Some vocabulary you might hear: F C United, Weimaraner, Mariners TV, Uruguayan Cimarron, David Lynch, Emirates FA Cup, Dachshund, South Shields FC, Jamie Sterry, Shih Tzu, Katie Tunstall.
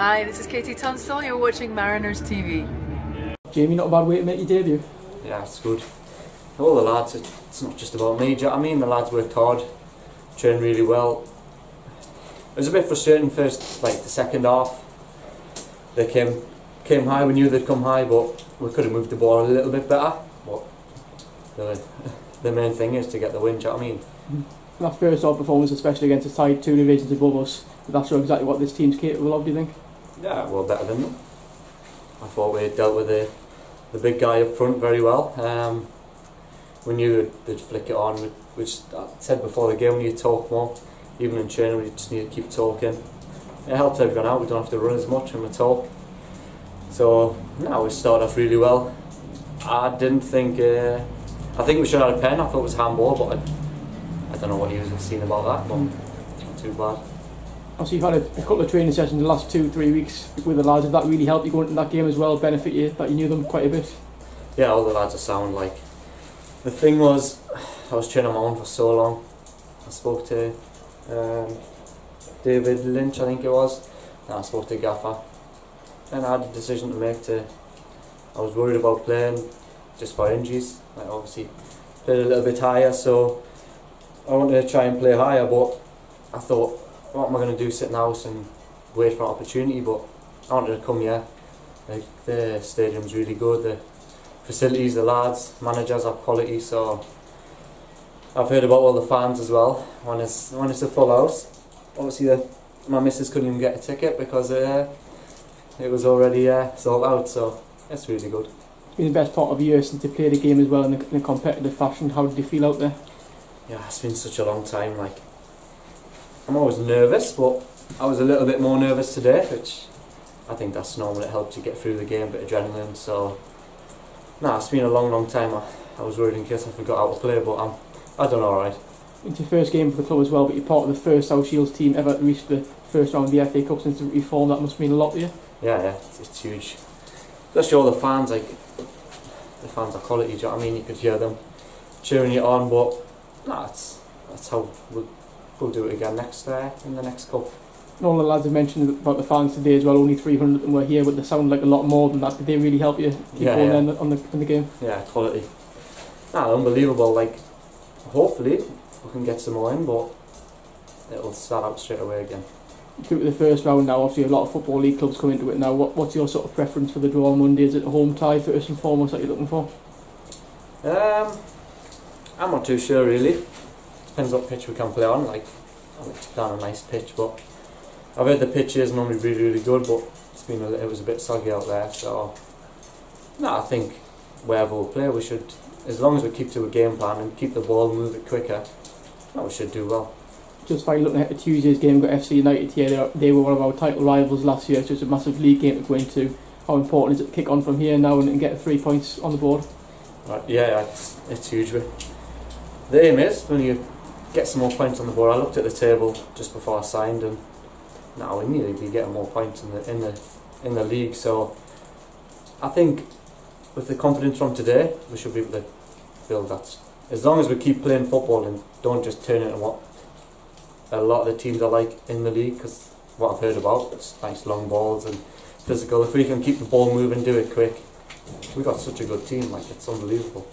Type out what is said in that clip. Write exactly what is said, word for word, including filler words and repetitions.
Hi, this is Katie Tunstall, you're watching Mariners T V. Jamie, not a bad way to make your debut? Yeah, it's good. All the lads, it's not just about me, do you know what I mean? The lads worked hard, trained really well. It was a bit frustrating first, like the second half. They came came high, we knew they'd come high, but we could have moved the ball a little bit better. But the, the main thing is to get the win, do you know what I mean? Mm. That first half performance, especially against a side two divisions above us, that's exactly what this team's capable of, do you think? Yeah, well, better than them. I thought we had dealt with the, the big guy up front very well. Um, we knew they'd flick it on, which I said before the game, we need to talk more. Even in training, we just need to keep talking. It helps everyone out, we don't have to run as much when we talk. So, no, we started off really well. I didn't think, uh, I think we should have had a pen, I thought it was handball, but I, I don't know what he was seeing about that, but it's not too bad. Obviously, you've had a, a couple of training sessions the last two, three weeks with the lads. Did that really help you go into that game as well, benefit you, that you knew them quite a bit? Yeah, all the lads are sound. Like, the thing was, I was training on my own for so long. I spoke to um, David Lynch, I think it was, and I spoke to Gaffer. And I had a decision to make to, I was worried about playing just for injuries. I obviously played a little bit higher, so I wanted to try and play higher, but I thought, what am I going to do, sit in the house and wait for an opportunity? But I wanted to come here. Like, the stadium's really good, the facilities, the lads, managers have quality, so I've heard about all the fans as well. When it's, when it's a full house, obviously the, my missus couldn't even get a ticket because uh, it was already uh, sold out, so it's really good. It's been the best part of a year since you played the game as well in a, in a competitive fashion. How did you feel out there? Yeah, it's been such a long time. Like, I'm always nervous, but I was a little bit more nervous today, which I think that's normal. It helps you get through the game, a bit of adrenaline. So, nah, it's been a long, long time. I, I was worried in case I forgot how to play, but I'm, I've done alright. It's your first game for the club as well, but you're part of the first South Shields team ever to reach the first round of the F A Cup since it reformed. That must mean a lot to you. Yeah, yeah, it's, it's huge. Especially all the fans, like, the fans are quality, do you know what I mean? You could hear them cheering you on, but nah, it's, that's how we we'll do it again next uh, in the next cup. And all the lads have mentioned about the fans today as well, only three hundred of them were here, but they sound like a lot more than that. Did they really help you keep yeah, going yeah. on the on the game? Yeah, quality. Nah, unbelievable. Like, hopefully we can get some more in, but it'll start out straight away again. Through to the first round now, obviously a lot of football league clubs come into it now. What, what's your sort of preference for the draw on Monday? Is it a home tie first and foremost that you're looking for? Um, I'm not too sure really. Depends what pitch we can play on. Like, I like to play on a nice pitch, but I've heard the pitch is normally really, really good, but it's been a, it was a bit soggy out there. So, no, I think wherever we play, we should, as long as we keep to a game plan and keep the ball, move it quicker, no, we should do well. Just by looking at Tuesday's game, we've got F C United here. They, are, they were one of our title rivals last year, so it's a massive league game to go into. How important is it to kick on from here now and, and get three points on the board? Right, yeah, it's, it's huge. The aim is when you get some more points on the board. I looked at the table just before I signed, and now we need to be getting more points in the in the in the league. So I think with the confidence from today, we should be able to build that. As long as we keep playing football and don't just turn into what a lot of the teams are like in the league, because what I've heard about, it's nice long balls and physical. If we can keep the ball moving, do it quick. We've got such a good team, like, it's unbelievable.